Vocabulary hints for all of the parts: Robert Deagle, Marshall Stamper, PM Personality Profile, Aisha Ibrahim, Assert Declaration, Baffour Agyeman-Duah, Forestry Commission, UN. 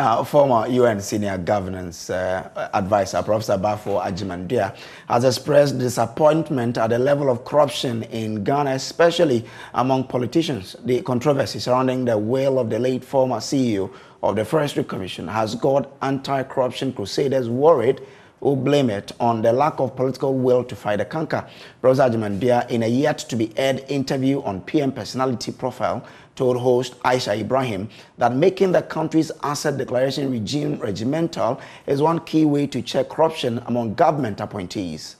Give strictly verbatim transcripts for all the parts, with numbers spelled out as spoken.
Uh, former U N Senior Governance uh, Advisor, Professor Baffour Agyeman-Duah, has expressed disappointment at the level of corruption in Ghana, especially among politicians. The controversy surrounding the will of the late former C E O of the Forestry Commission has got anti-corruption crusaders worried, who blame it on the lack of political will to fight the canker. Professor Agyeman-Duah, in a yet-to-be-aired interview on P M Personality Profile, told host Aisha Ibrahim that making the country's asset declaration regime regimental is one key way to check corruption among government appointees.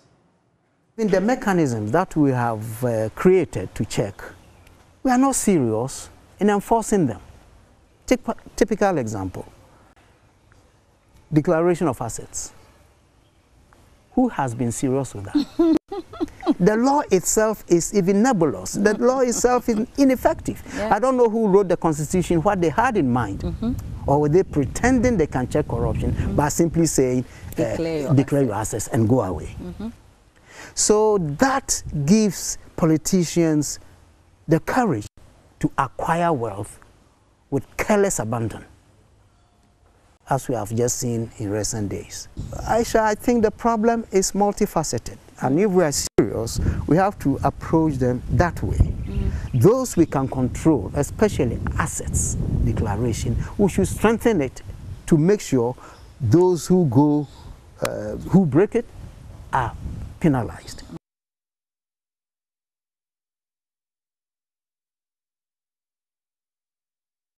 In the mechanisms that we have uh, created to check, we are not serious in enforcing them. Take a typical example, declaration of assets. Who has been serious with that? The law itself is even nebulous. The law itself is ineffective. Yeah. I don't know who wrote the Constitution, what they had in mind. Mm-hmm. Or were they pretending they can check corruption, mm-hmm. by simply saying, declare, uh, your, declare assets. your assets and go away. Mm-hmm. So that gives politicians the courage to acquire wealth with careless abandon, as we have just seen in recent days. Aisha, I think the problem is multifaceted, and if we are serious, we have to approach them that way. Mm-hmm. Those we can control, especially assets declaration, we should strengthen it to make sure those who go, uh, who break it, are penalized.